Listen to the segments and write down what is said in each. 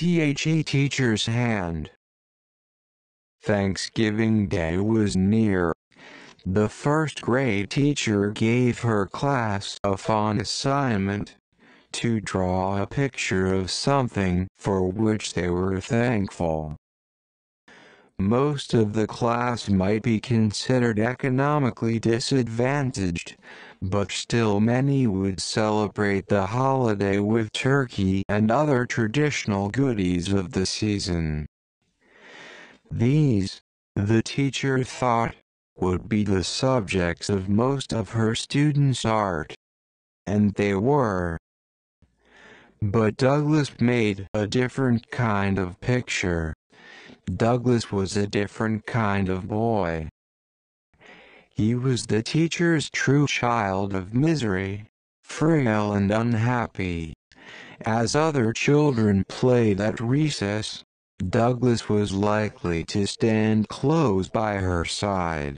The Teacher's Hand. Thanksgiving Day was near. The first grade teacher gave her class a fun assignment to draw a picture of something for which they were thankful. Most of the class might be considered economically disadvantaged, but still many would celebrate the holiday with turkey and other traditional goodies of the season. These, the teacher thought, would be the subjects of most of her students' art. And they were. But Douglas made a different kind of picture. Douglas was a different kind of boy. He was the teacher's true child of misery, frail and unhappy. As other children played at recess, Douglas was likely to stand close by her side.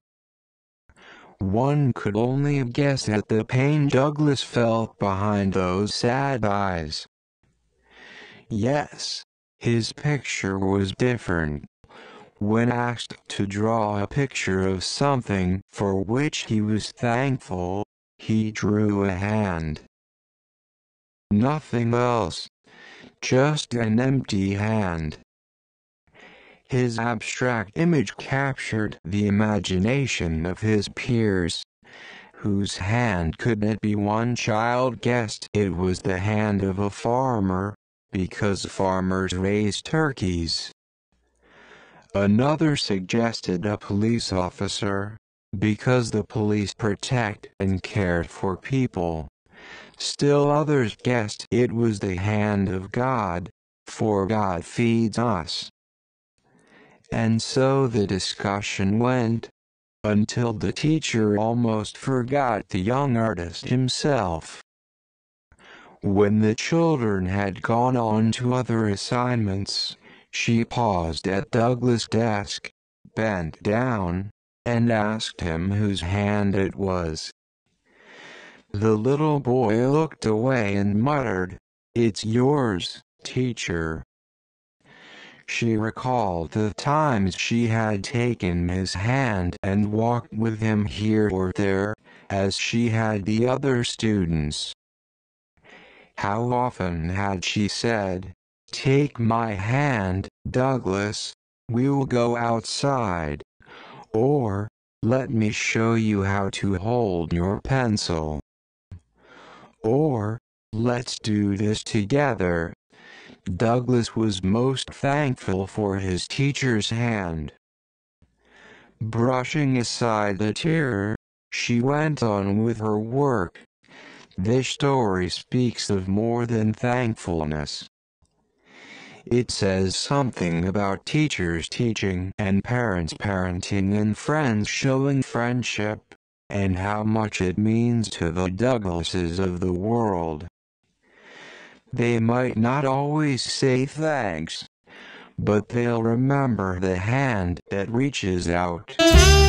One could only guess at the pain Douglas felt behind those sad eyes. Yes. His picture was different. When asked to draw a picture of something for which he was thankful, he drew a hand. Nothing else, just an empty hand. His abstract image captured the imagination of his peers. Whose hand could it be? One child guessed it was the hand of a farmer, because farmers raise turkeys. Another suggested a police officer, because the police protect and care for people. Still others guessed it was the hand of God, for God feeds us. And so the discussion went, until the teacher almost forgot the young artist himself. When the children had gone on to other assignments, she paused at Douglas' desk, bent down, and asked him whose hand it was. The little boy looked away and muttered, "It's yours, teacher." She recalled the times she had taken his hand and walked with him here or there, as she had the other students. How often had she said, "Take my hand, Douglas, we will go outside," or, "Let me show you how to hold your pencil," or, "Let's do this together." Douglas was most thankful for his teacher's hand. Brushing aside the tear, she went on with her work. This story speaks of more than thankfulness. It says something about teachers teaching and parents parenting and friends showing friendship, and how much it means to the Douglases of the world. They might not always say thanks, but they'll remember the hand that reaches out.